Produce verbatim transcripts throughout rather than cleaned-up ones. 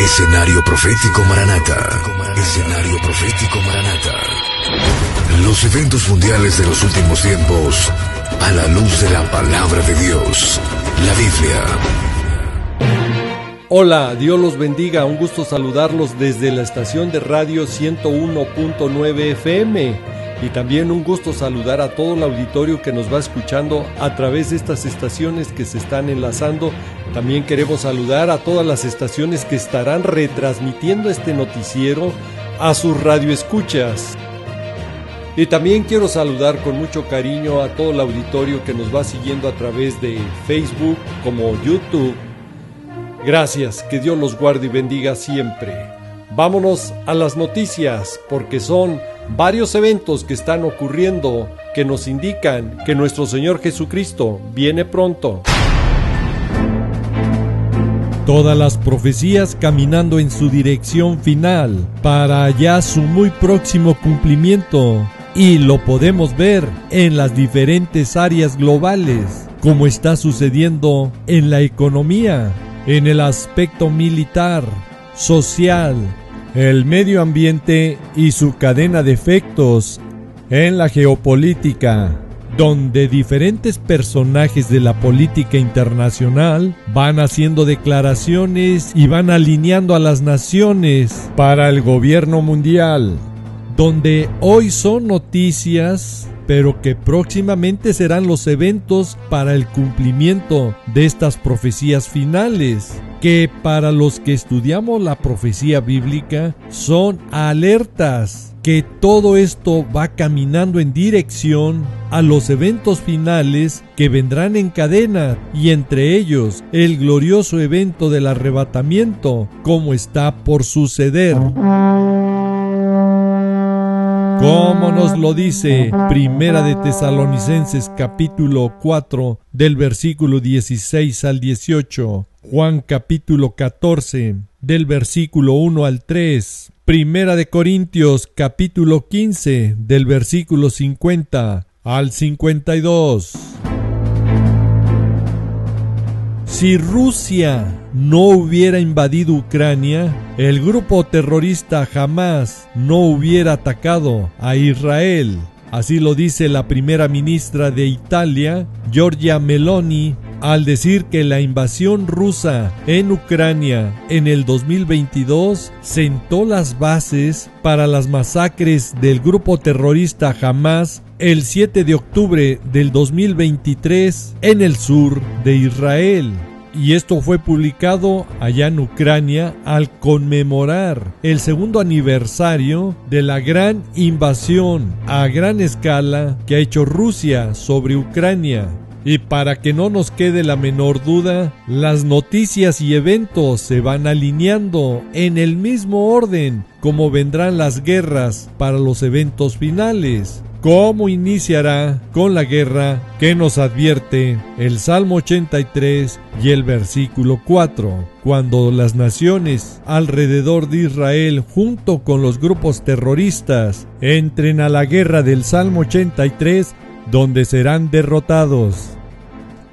Escenario profético Maranatha. Escenario profético Maranatha. Los eventos mundiales de los últimos tiempos a la luz de la palabra de Dios, la Biblia. Hola, Dios los bendiga. Un gusto saludarlos desde la estación de radio ciento uno punto nueve F M. Y también un gusto saludar a todo el auditorio que nos va escuchando a través de estas estaciones que se están enlazando. También queremos saludar a todas las estaciones que estarán retransmitiendo este noticiero a sus radioescuchas. Y también quiero saludar con mucho cariño a todo el auditorio que nos va siguiendo a través de Facebook como YouTube. Gracias, que Dios los guarde y bendiga siempre. Vámonos a las noticias, porque son varios eventos que están ocurriendo que nos indican que nuestro Señor Jesucristo viene pronto. Todas las profecías caminando en su dirección final, para allá su muy próximo cumplimiento, y lo podemos ver en las diferentes áreas globales, como está sucediendo en la economía, en el aspecto militar, social, el medio ambiente y su cadena de efectos en la geopolítica, donde diferentes personajes de la política internacional van haciendo declaraciones y van alineando a las naciones para el gobierno mundial, donde hoy son noticias, pero que próximamente serán los eventos para el cumplimiento de estas profecías finales, que para los que estudiamos la profecía bíblica son alertas que todo esto va caminando en dirección a los eventos finales que vendrán en cadena, y entre ellos el glorioso evento del arrebatamiento, como está por suceder. Como nos lo dice Primera de Tesalonicenses capítulo cuatro del versículo dieciséis al dieciocho, Juan capítulo catorce del versículo uno al tres, Primera de Corintios capítulo quince del versículo cincuenta al cincuenta y dos. Si Rusia no hubiera invadido Ucrania, el grupo terrorista jamás no hubiera atacado a Israel. Así lo dice la primera ministra de Italia, Giorgia Meloni, al decir que la invasión rusa en Ucrania en el dos mil veintidós sentó las bases para las masacres del grupo terrorista Hamás el siete de octubre del dos mil veintitrés en el sur de Israel. Y esto fue publicado allá en Ucrania al conmemorar el segundo aniversario de la gran invasión a gran escala que ha hecho Rusia sobre Ucrania. Y para que no nos quede la menor duda, las noticias y eventos se van alineando en el mismo orden como vendrán las guerras para los eventos finales. ¿Cómo iniciará con la guerra que nos advierte el Salmo ochenta y tres y el versículo cuatro? Cuando las naciones alrededor de Israel junto con los grupos terroristas entren a la guerra del Salmo ochenta y tres, donde serán derrotados,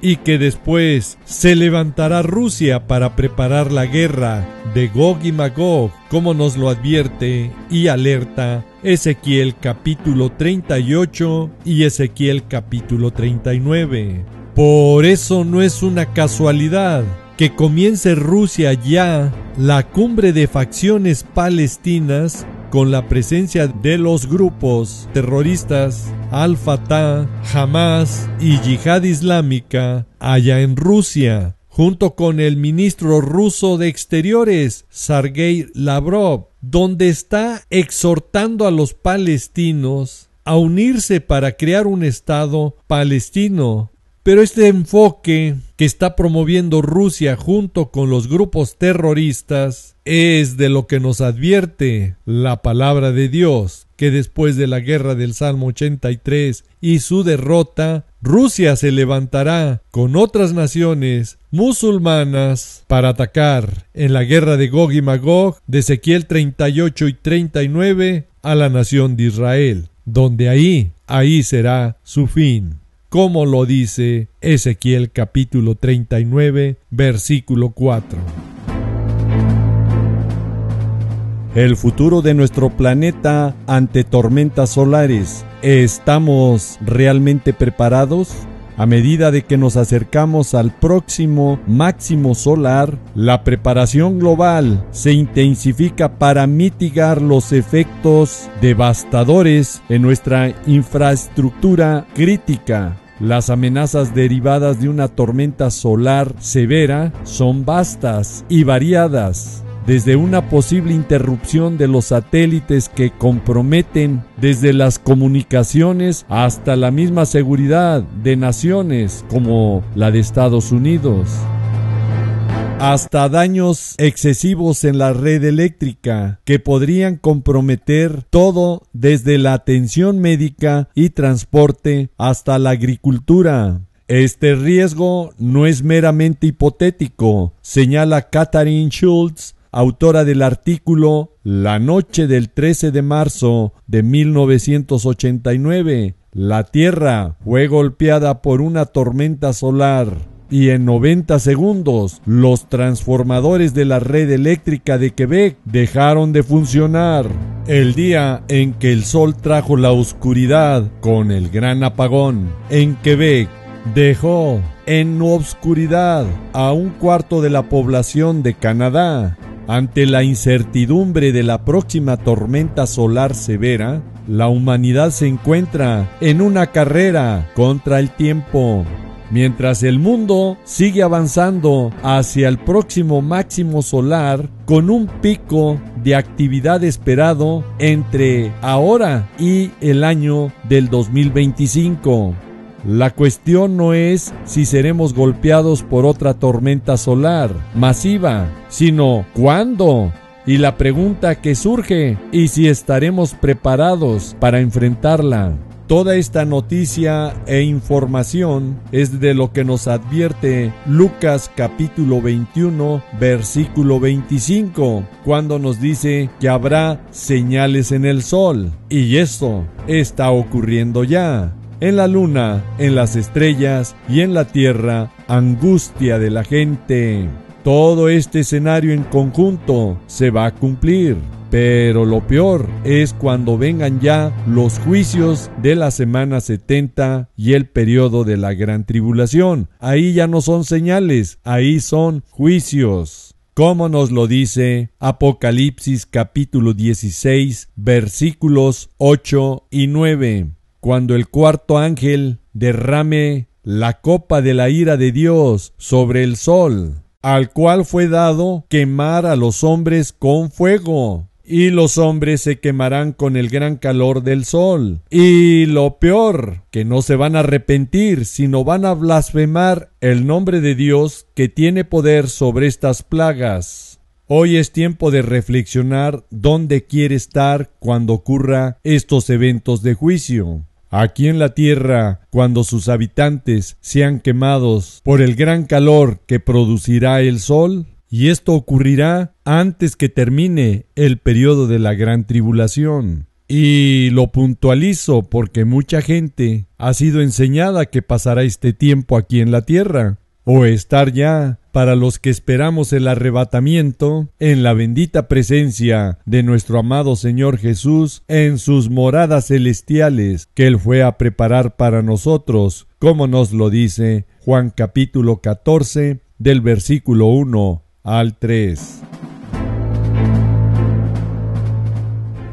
y que después se levantará Rusia para preparar la guerra de Gog y Magog, como nos lo advierte y alerta Ezequiel capítulo treinta y ocho y Ezequiel capítulo treinta y nueve. Por eso no es una casualidad que comience Rusia ya la cumbre de facciones palestinas con la presencia de los grupos terroristas Al-Fatah, Hamás y Yihad Islámica allá en Rusia, junto con el ministro ruso de Exteriores, Sergei Lavrov, donde está exhortando a los palestinos a unirse para crear un Estado palestino. Pero este enfoque que está promoviendo Rusia junto con los grupos terroristas es de lo que nos advierte la palabra de Dios, que después de la guerra del Salmo ochenta y tres y su derrota, Rusia se levantará con otras naciones musulmanas para atacar en la guerra de Gog y Magog de Ezequiel treinta y ocho y treinta y nueve a la nación de Israel, donde ahí, ahí será su fin. Como lo dice Ezequiel capítulo treinta y nueve, versículo cuatro. el futuro de nuestro planeta ante tormentas solares. ¿Estamos realmente preparados? A medida de que nos acercamos al próximo máximo solar, la preparación global se intensifica para mitigar los efectos devastadores en nuestra infraestructura crítica. Las amenazas derivadas de una tormenta solar severa son vastas y variadas, desde una posible interrupción de los satélites que comprometen desde las comunicaciones hasta la misma seguridad de naciones como la de Estados Unidos, hasta daños excesivos en la red eléctrica que podrían comprometer todo desde la atención médica y transporte hasta la agricultura. Este riesgo no es meramente hipotético, señala Katherine Schultz, autora del artículo La noche del trece de marzo de mil novecientos ochenta y nueve, la Tierra fue golpeada por una tormenta solar y en noventa segundos los transformadores de la red eléctrica de Quebec dejaron de funcionar. El día en que el sol trajo la oscuridad con el gran apagón en Quebec, dejó en obscuridad a un cuarto de la población de Canadá. Ante la incertidumbre de la próxima tormenta solar severa, la humanidad se encuentra en una carrera contra el tiempo. Mientras el mundo sigue avanzando hacia el próximo máximo solar con un pico de actividad esperado entre ahora y el año del dos mil veinticinco. La cuestión no es si seremos golpeados por otra tormenta solar masiva, sino ¿cuándo? Y la pregunta que surge, ¿y si estaremos preparados para enfrentarla? Toda esta noticia e información es de lo que nos advierte Lucas capítulo veintiuno, versículo veinticinco, cuando nos dice que habrá señales en el sol, y eso está ocurriendo ya. En la luna, en las estrellas y en la tierra, angustia de la gente. Todo este escenario en conjunto se va a cumplir, pero lo peor es cuando vengan ya los juicios de la semana setenta y el periodo de la gran tribulación. Ahí ya no son señales, ahí son juicios. Como nos lo dice Apocalipsis capítulo dieciséis, versículos ocho y nueve. Cuando el cuarto ángel derrame la copa de la ira de Dios sobre el sol, al cual fue dado quemar a los hombres con fuego, y los hombres se quemarán con el gran calor del sol. Y lo peor, que no se van a arrepentir, sino van a blasfemar el nombre de Dios que tiene poder sobre estas plagas. Hoy es tiempo de reflexionar dónde quiere estar cuando ocurra estos eventos de juicio. Aquí en la tierra, cuando sus habitantes sean quemados por el gran calor que producirá el sol, y esto ocurrirá antes que termine el periodo de la gran tribulación. Y lo puntualizo porque mucha gente ha sido enseñada que pasará este tiempo aquí en la tierra, o estar ya, para los que esperamos el arrebatamiento, en la bendita presencia de nuestro amado Señor Jesús en sus moradas celestiales que Él fue a preparar para nosotros, como nos lo dice Juan capítulo catorce, del versículo uno al tres.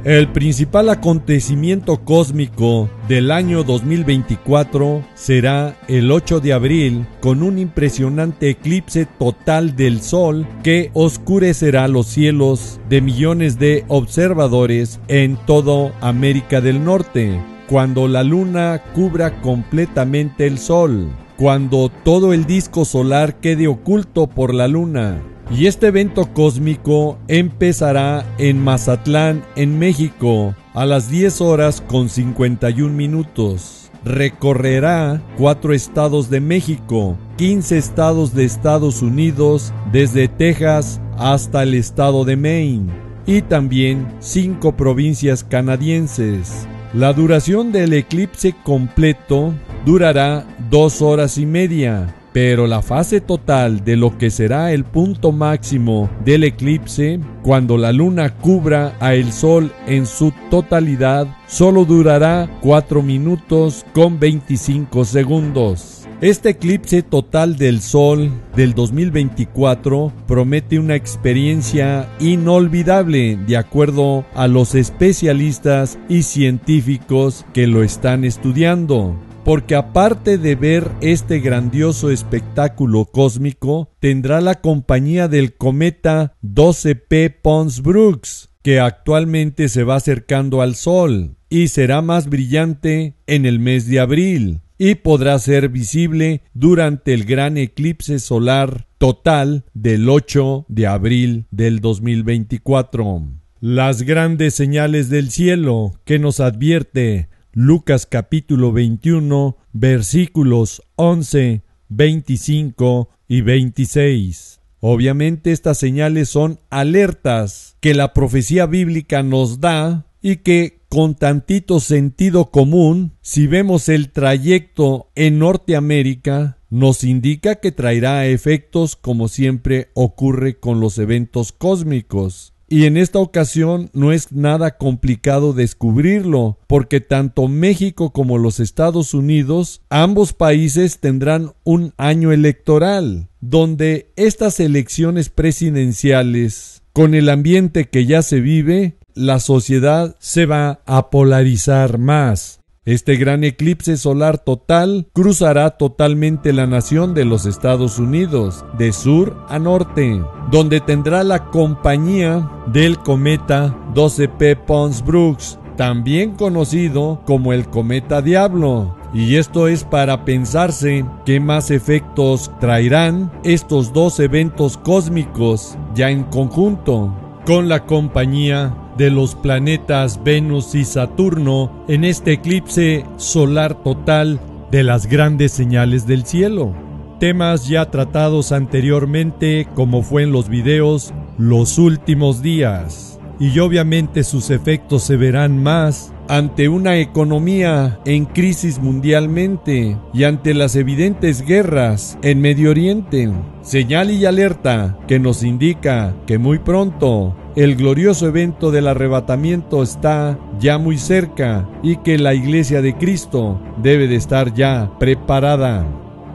El principal acontecimiento cósmico del año dos mil veinticuatro será el ocho de abril, con un impresionante eclipse total del sol que oscurecerá los cielos de millones de observadores en toda América del Norte, cuando la luna cubra completamente el sol, cuando todo el disco solar quede oculto por la luna. Y este evento cósmico empezará en Mazatlán, en México, a las diez horas con cincuenta y un minutos. Recorrerá cuatro estados de México, quince estados de Estados Unidos, desde Texas hasta el estado de Maine, y también cinco provincias canadienses. La duración del eclipse completo durará dos horas y media. Pero la fase total de lo que será el punto máximo del eclipse, cuando la luna cubra a el sol en su totalidad, solo durará cuatro minutos con veinticinco segundos. Este eclipse total del sol del dos mil veinticuatro promete una experiencia inolvidable de acuerdo a los especialistas y científicos que lo están estudiando. Porque aparte de ver este grandioso espectáculo cósmico, tendrá la compañía del cometa doce P Pons Brooks, que actualmente se va acercando al Sol, y será más brillante en el mes de abril, y podrá ser visible durante el gran eclipse solar total del ocho de abril del dos mil veinticuatro. Las grandes señales del cielo que nos advierte Lucas capítulo veintiuno, versículos once, veinticinco y veintiséis. Obviamente estas señales son alertas que la profecía bíblica nos da y que con tantito sentido común, si vemos el trayecto en Norteamérica, nos indica que traerá efectos como siempre ocurre con los eventos cósmicos. Y en esta ocasión no es nada complicado descubrirlo, porque tanto México como los Estados Unidos, ambos países tendrán un año electoral, donde estas elecciones presidenciales, con el ambiente que ya se vive, la sociedad se va a polarizar más. Este gran eclipse solar total cruzará totalmente la nación de los Estados Unidos, de sur a norte, donde tendrá la compañía del cometa doce P Pons Brooks, también conocido como el cometa Diablo. Y esto es para pensarse qué más efectos traerán estos dos eventos cósmicos ya en conjunto, con la compañía de los planetas Venus y Saturno en este eclipse solar total de las grandes señales del cielo. Temas ya tratados anteriormente, como fue en los videos Los Últimos Días, y obviamente sus efectos se verán más ante una economía en crisis mundialmente y ante las evidentes guerras en Medio Oriente. Señal y alerta que nos indica que muy pronto el glorioso evento del arrebatamiento está ya muy cerca y que la Iglesia de Cristo debe de estar ya preparada.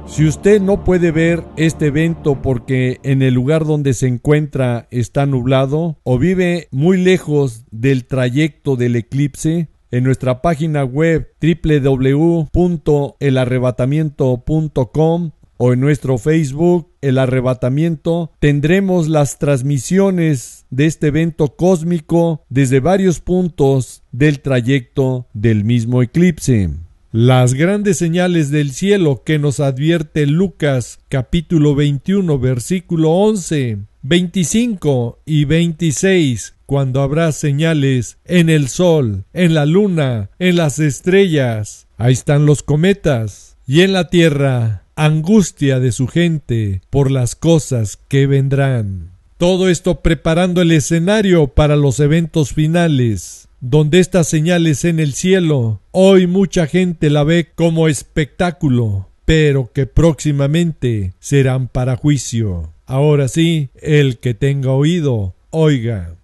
Si usted no puede ver este evento porque en el lugar donde se encuentra está nublado o vive muy lejos del trayecto del eclipse, en nuestra página web doble u doble u doble u punto el arrebatamiento punto com o en nuestro Facebook El Arrebatamiento, tendremos las transmisiones de este evento cósmico desde varios puntos del trayecto del mismo eclipse. Las grandes señales del cielo que nos advierte Lucas capítulo veintiuno, versículo once, veinticinco y veintiséis, cuando habrá señales en el sol, en la luna, en las estrellas, ahí están los cometas, y en la tierra, angustia de su gente por las cosas que vendrán. Todo esto preparando el escenario para los eventos finales, donde estas señales en el cielo, hoy mucha gente la ve como espectáculo, pero que próximamente serán para juicio. Ahora sí, el que tenga oído, oiga.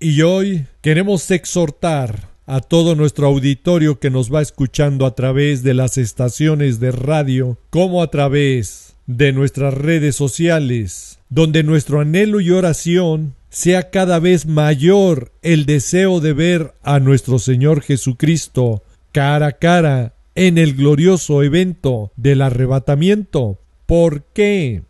Y hoy queremos exhortar a todo nuestro auditorio que nos va escuchando a través de las estaciones de radio, como a través de nuestras redes sociales, donde nuestro anhelo y oración sea cada vez mayor el deseo de ver a nuestro Señor Jesucristo cara a cara en el glorioso evento del arrebatamiento. ¿Por qué?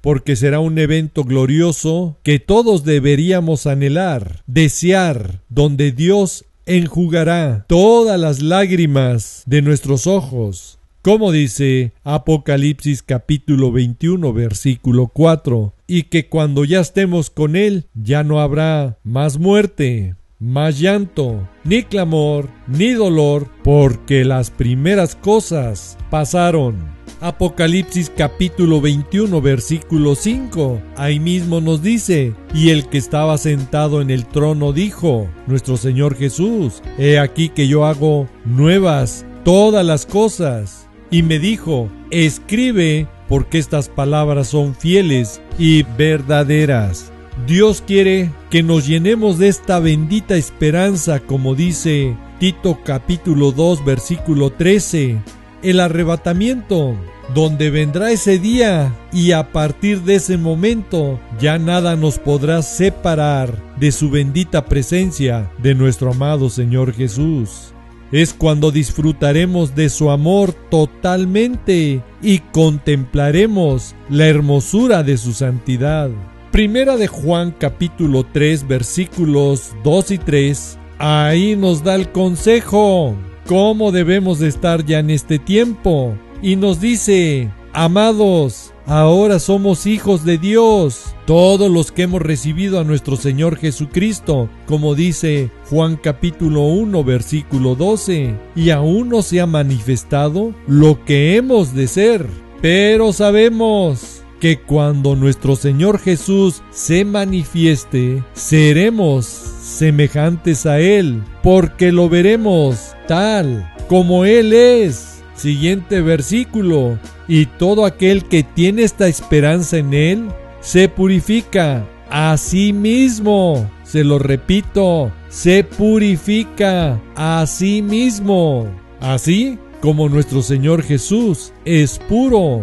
Porque será un evento glorioso que todos deberíamos anhelar, desear, donde Dios enjugará todas las lágrimas de nuestros ojos, como dice Apocalipsis capítulo veintiuno, versículo cuatro, y que cuando ya estemos con Él, ya no habrá más muerte, más llanto, ni clamor, ni dolor, porque las primeras cosas pasaron. Apocalipsis capítulo veintiuno, versículo cinco, ahí mismo nos dice: y el que estaba sentado en el trono dijo, nuestro Señor Jesús, he aquí que yo hago nuevas todas las cosas. Y me dijo, escribe, porque estas palabras son fieles y verdaderas. Dios quiere que nos llenemos de esta bendita esperanza, como dice Tito capítulo dos versículo trece, el arrebatamiento, donde vendrá ese día y a partir de ese momento ya nada nos podrá separar de su bendita presencia de nuestro amado Señor Jesús. Es cuando disfrutaremos de su amor totalmente y contemplaremos la hermosura de su santidad. Primera de Juan capítulo tres versículos dos y tres, ahí nos da el consejo, cómo debemos de estar ya en este tiempo. Y nos dice: amados, ahora somos hijos de Dios, todos los que hemos recibido a nuestro Señor Jesucristo, como dice Juan capítulo uno versículo doce, y aún no se ha manifestado lo que hemos de ser, pero sabemos que cuando nuestro Señor Jesús se manifieste, seremos semejantes a Él, porque lo veremos tal como Él es. Siguiente versículo: y todo aquel que tiene esta esperanza en Él se purifica a sí mismo. Se lo repito, se purifica a sí mismo, así como nuestro Señor Jesús es puro.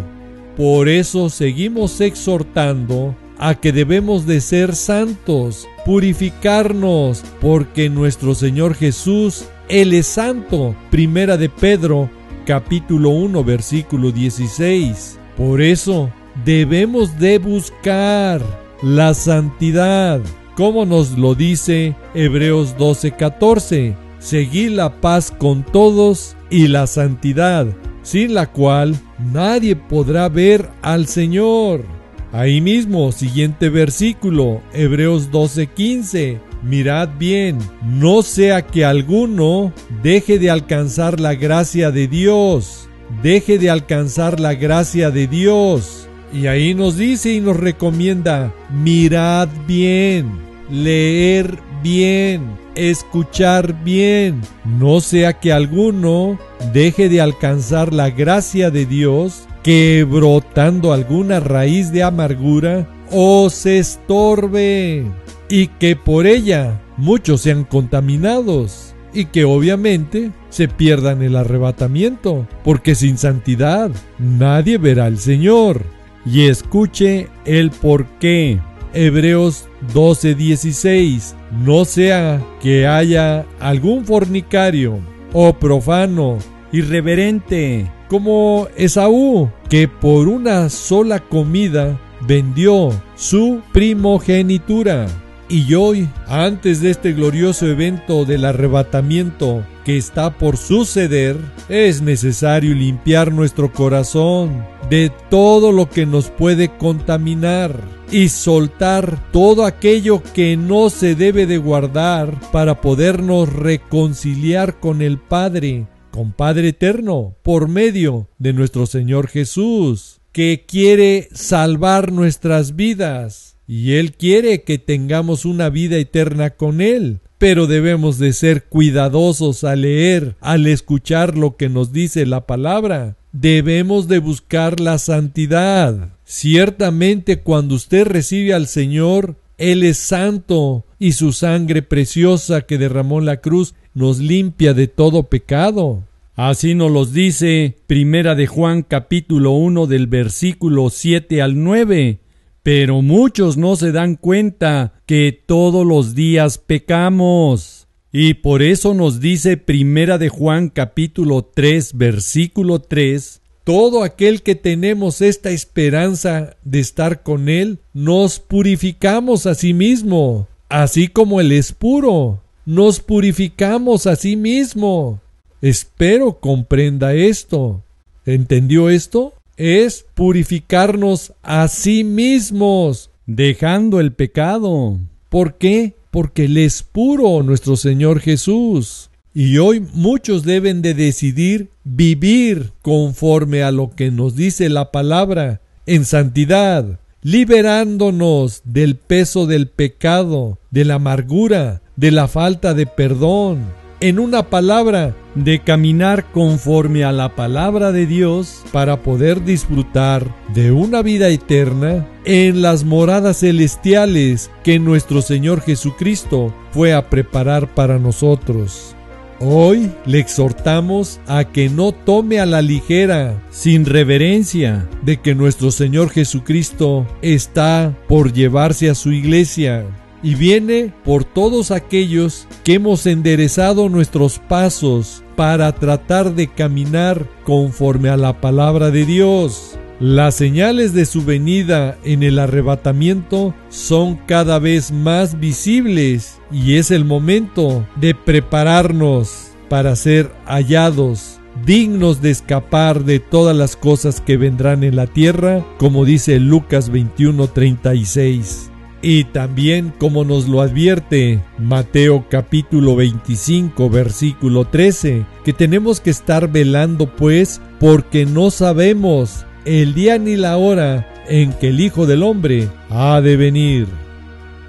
Por eso seguimos exhortando a que debemos de ser santos, purificarnos, porque nuestro Señor Jesús, Él es santo. Primera de Pedro capítulo uno versículo dieciséis. Por eso debemos de buscar la santidad, como nos lo dice Hebreos doce catorce. Seguid la paz con todos y la santidad, sin la cual nadie podrá ver al Señor. Ahí mismo, siguiente versículo, Hebreos doce quince. Mirad bien, no sea que alguno deje de alcanzar la gracia de Dios, deje de alcanzar la gracia de Dios. Y ahí nos dice y nos recomienda: mirad bien, leer bien, escuchar bien, no sea que alguno deje de alcanzar la gracia de Dios, que brotando alguna raíz de amargura os estorbe, y que por ella muchos sean contaminados, y que obviamente se pierdan el arrebatamiento, porque sin santidad nadie verá al Señor. Y escuche el porqué. Hebreos doce dieciséis. No sea que haya algún fornicario, o profano, irreverente, como Esaú, que por una sola comida vendió su primogenitura. Y hoy, antes de este glorioso evento del arrebatamiento que está por suceder, es necesario limpiar nuestro corazón de todo lo que nos puede contaminar y soltar todo aquello que no se debe de guardar para podernos reconciliar con el Padre, con Padre Eterno, por medio de nuestro Señor Jesús, que quiere salvar nuestras vidas. Y Él quiere que tengamos una vida eterna con Él, pero debemos de ser cuidadosos al leer, al escuchar lo que nos dice la palabra. Debemos de buscar la santidad. Ciertamente, cuando usted recibe al Señor, Él es santo, y su sangre preciosa que derramó en la cruz nos limpia de todo pecado. Así nos los dice Primera de Juan capítulo uno del versículo siete al nueve. Pero muchos no se dan cuenta que todos los días pecamos. Y por eso nos dice Primera de Juan capítulo tres versículo tres, todo aquel que tenemos esta esperanza de estar con Él, nos purificamos a sí mismo, así como Él es puro. Nos purificamos a sí mismo. Espero comprenda esto. ¿Entendió esto? Es purificarnos a sí mismos, dejando el pecado. ¿Por qué? Porque Él es puro, nuestro Señor Jesús. Y hoy muchos deben de decidir vivir conforme a lo que nos dice la palabra, en santidad, liberándonos del peso del pecado, de la amargura, de la falta de perdón. en una palabra, de caminar conforme a la palabra de Dios para poder disfrutar de una vida eterna en las moradas celestiales que nuestro Señor Jesucristo fue a preparar para nosotros. Hoy le exhortamos a que no tome a la ligera, sin reverencia, de que nuestro Señor Jesucristo está por llevarse a su iglesia y viene por todos aquellos que hemos enderezado nuestros pasos para tratar de caminar conforme a la palabra de Dios. Las señales de su venida en el arrebatamiento son cada vez más visibles y es el momento de prepararnos para ser hallados, dignos de escapar de todas las cosas que vendrán en la tierra, como dice Lucas veintiuno, treinta y seis. Y también como nos lo advierte Mateo capítulo veinticinco versículo trece, que tenemos que estar velando pues porque no sabemos el día ni la hora en que el Hijo del Hombre ha de venir.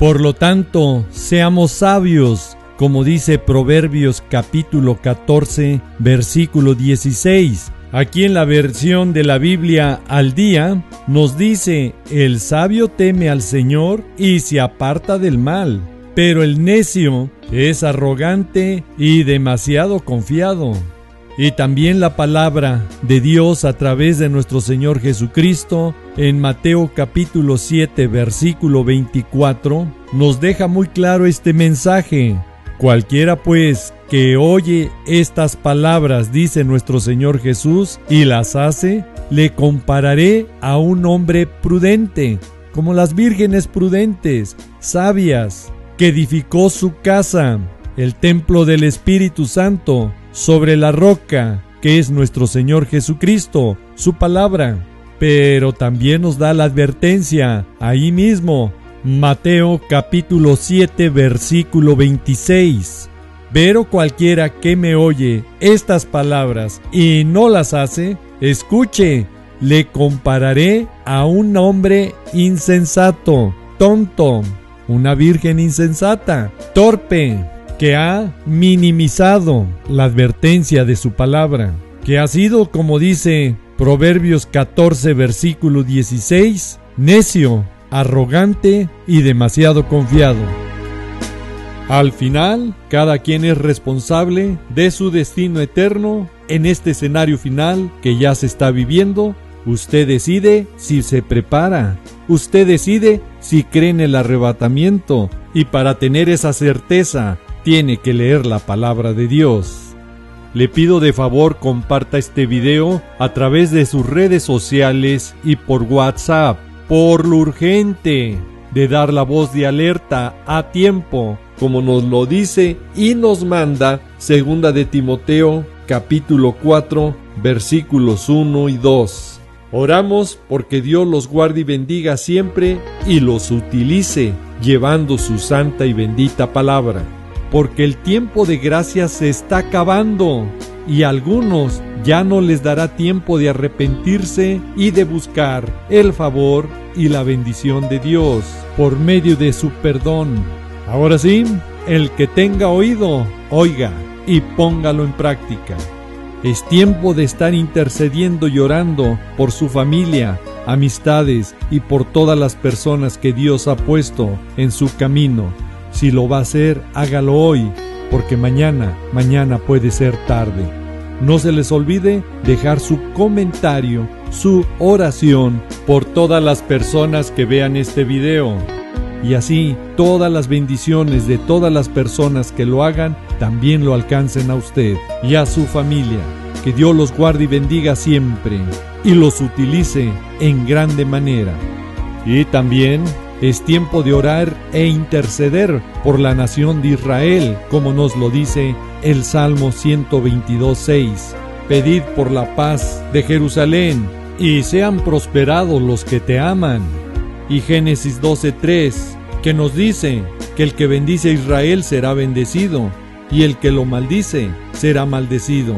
Por lo tanto, seamos sabios, como dice Proverbios capítulo catorce, versículo dieciséis. Aquí en la versión de la Biblia al día, nos dice: el sabio teme al Señor y se aparta del mal, pero el necio es arrogante y demasiado confiado. Y también la palabra de Dios a través de nuestro Señor Jesucristo en Mateo capítulo siete versículo veinticuatro nos deja muy claro este mensaje. Cualquiera pues que oye estas palabras, dice nuestro Señor Jesús, y las hace, le compararé a un hombre prudente, como las vírgenes prudentes, sabias, que edificó su casa, el templo del Espíritu Santo, sobre la roca, que es nuestro Señor Jesucristo, su palabra. Pero también nos da la advertencia, ahí mismo, Mateo capítulo siete, versículo veintiséis. Pero cualquiera que me oye estas palabras y no las hace, escuche, le compararé a un hombre insensato, tonto, una virgen insensata, torpe, que ha minimizado la advertencia de su palabra, que ha sido, como dice Proverbios catorce, versículo dieciséis, necio, arrogante y demasiado confiado. Al final, cada quien es responsable de su destino eterno en este escenario final que ya se está viviendo. Usted decide si se prepara, usted decide si cree en el arrebatamiento, y para tener esa certeza, tiene que leer la palabra de Dios. Le pido de favor comparta este video a través de sus redes sociales y por WhatsApp, por lo urgente de dar la voz de alerta a tiempo, como nos lo dice y nos manda segunda de Timoteo capítulo cuatro versículos uno y dos. Oramos porque Dios los guarde y bendiga siempre y los utilice llevando su santa y bendita palabra. Porque el tiempo de gracia se está acabando y a algunos ya no les dará tiempo de arrepentirse y de buscar el favor y la bendición de Dios por medio de su perdón. Ahora sí, el que tenga oído, oiga y póngalo en práctica. Es tiempo de estar intercediendo y orando por su familia, amistades y por todas las personas que Dios ha puesto en su camino. Si lo va a hacer, hágalo hoy, porque mañana, mañana puede ser tarde. No se les olvide dejar su comentario, su oración por todas las personas que vean este video. Y así, todas las bendiciones de todas las personas que lo hagan, también lo alcancen a usted y a su familia. Que Dios los guarde y bendiga siempre, y los utilice en grande manera. Y también es tiempo de orar e interceder por la nación de Israel, como nos lo dice el Salmo ciento veintidós, seis. Pedid por la paz de Jerusalén, y sean prosperados los que te aman. Y Génesis doce, tres, que nos dice que el que bendice a Israel será bendecido, y el que lo maldice será maldecido.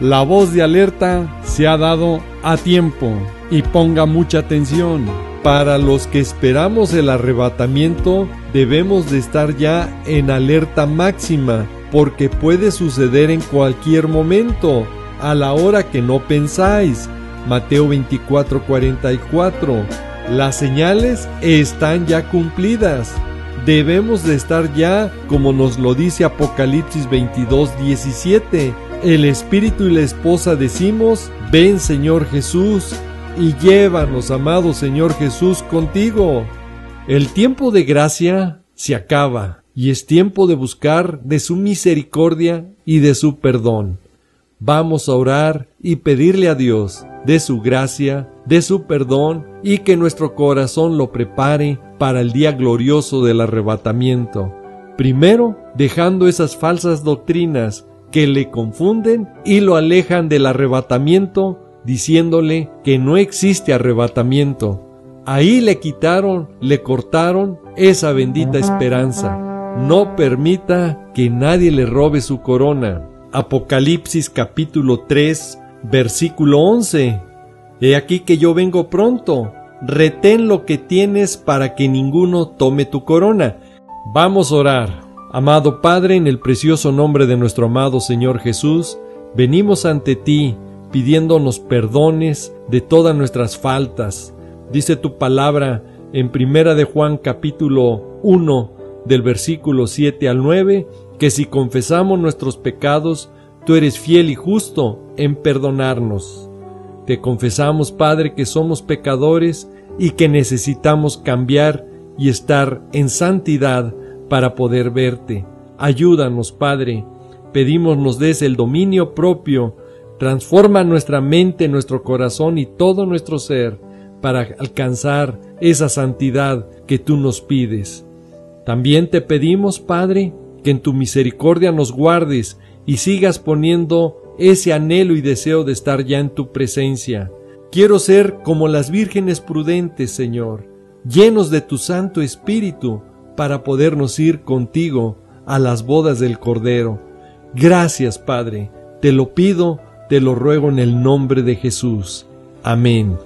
La voz de alerta se ha dado a tiempo, y ponga mucha atención. Para los que esperamos el arrebatamiento, debemos de estar ya en alerta máxima porque puede suceder en cualquier momento, a la hora que no pensáis. Mateo veinticuatro, cuarenta y cuatro. Las señales están ya cumplidas. Debemos de estar ya, como nos lo dice Apocalipsis veintidós, diecisiete. El Espíritu y la Esposa decimos, ven Señor Jesús, y llévanos, amado Señor Jesús, contigo. El tiempo de gracia se acaba, y es tiempo de buscar de su misericordia y de su perdón. Vamos a orar y pedirle a Dios de su gracia, de su perdón, y que nuestro corazón lo prepare para el día glorioso del arrebatamiento. Primero, dejando esas falsas doctrinas que le confunden y lo alejan del arrebatamiento, diciéndole que no existe arrebatamiento. Ahí le quitaron, le cortaron esa bendita esperanza. No permita que nadie le robe su corona. Apocalipsis capítulo tres, versículo once. He aquí que yo vengo pronto. Retén lo que tienes para que ninguno tome tu corona. Vamos a orar. Amado Padre, en el precioso nombre de nuestro amado Señor Jesús, venimos ante ti pidiéndonos perdones de todas nuestras faltas. Dice tu palabra en Primera de Juan capítulo uno, del versículo siete al nueve, que si confesamos nuestros pecados, tú eres fiel y justo en perdonarnos. Te confesamos, Padre, que somos pecadores y que necesitamos cambiar y estar en santidad para poder verte. Ayúdanos, Padre. Pedimos nos des el dominio propio. Transforma nuestra mente, nuestro corazón y todo nuestro ser para alcanzar esa santidad que tú nos pides. También te pedimos, Padre, que en tu misericordia nos guardes y sigas poniendo ese anhelo y deseo de estar ya en tu presencia. Quiero ser como las vírgenes prudentes, Señor, llenos de tu Santo Espíritu, para podernos ir contigo a las bodas del Cordero. Gracias, Padre, te lo pido, te lo ruego en el nombre de Jesús. Amén.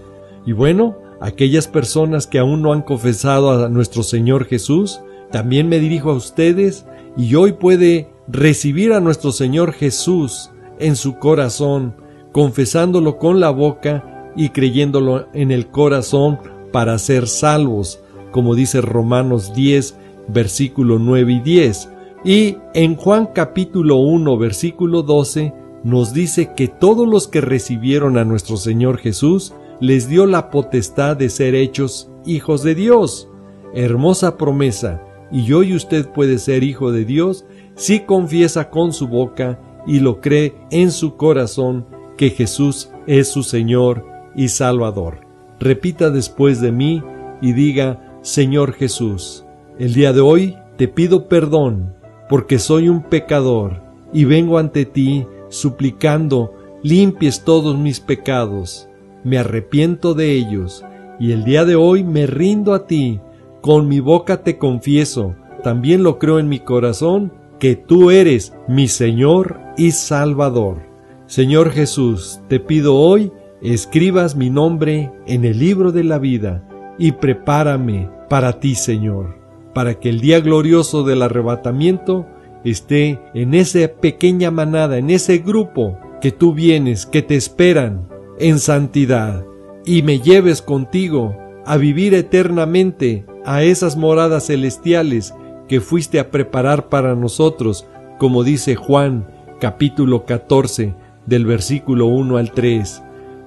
Y bueno, aquellas personas que aún no han confesado a nuestro Señor Jesús, también me dirijo a ustedes, y hoy puede recibir a nuestro Señor Jesús en su corazón, confesándolo con la boca y creyéndolo en el corazón para ser salvos, como dice Romanos diez, versículo nueve y diez. Y en Juan capítulo uno, versículo doce, nos dice que todos los que recibieron a nuestro Señor Jesús, les dio la potestad de ser hechos hijos de Dios. Hermosa promesa, y hoy usted puede ser hijo de Dios si confiesa con su boca y lo cree en su corazón que Jesús es su Señor y Salvador. Repita después de mí y diga, Señor Jesús, el día de hoy te pido perdón porque soy un pecador y vengo ante ti suplicando limpies todos mis pecados. Me arrepiento de ellos y el día de hoy me rindo a ti. Con mi boca te confieso, también lo creo en mi corazón, que tú eres mi Señor y Salvador. Señor Jesús, te pido hoy, escribas mi nombre en el libro de la vida y prepárame para ti, Señor, para que el día glorioso del arrebatamiento esté en esa pequeña manada, en ese grupo que tú vienes, que te esperan en santidad, y me lleves contigo a vivir eternamente a esas moradas celestiales que fuiste a preparar para nosotros, como dice Juan capítulo catorce del versículo uno al tres.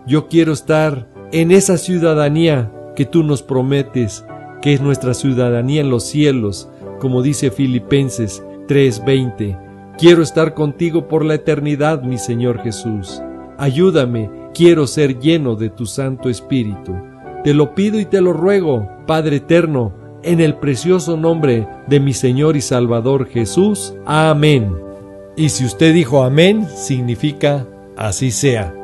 Yo quiero estar en esa ciudadanía que tú nos prometes, que es nuestra ciudadanía en los cielos, como dice Filipenses tres veinte. Quiero estar contigo por la eternidad, mi Señor Jesús. Ayúdame, quiero ser lleno de tu Santo Espíritu. Te lo pido y te lo ruego, Padre eterno, en el precioso nombre de mi Señor y Salvador Jesús. Amén. Y si usted dijo amén, significa así sea.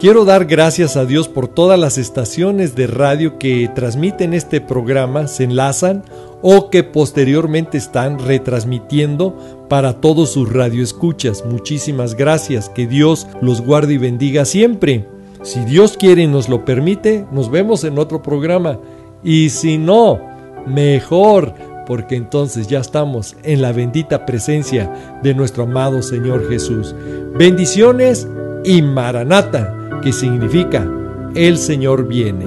Quiero dar gracias a Dios por todas las estaciones de radio que transmiten este programa, se enlazan o que posteriormente están retransmitiendo para todos sus radioescuchas. Muchísimas gracias, que Dios los guarde y bendiga siempre. Si Dios quiere y nos lo permite, nos vemos en otro programa. Y si no, mejor porque entonces ya estamos en la bendita presencia de nuestro amado Señor Jesús. Bendiciones y Maranatha, que significa el Señor viene.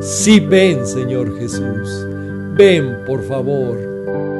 Sí, ven, Señor Jesús, ven por favor.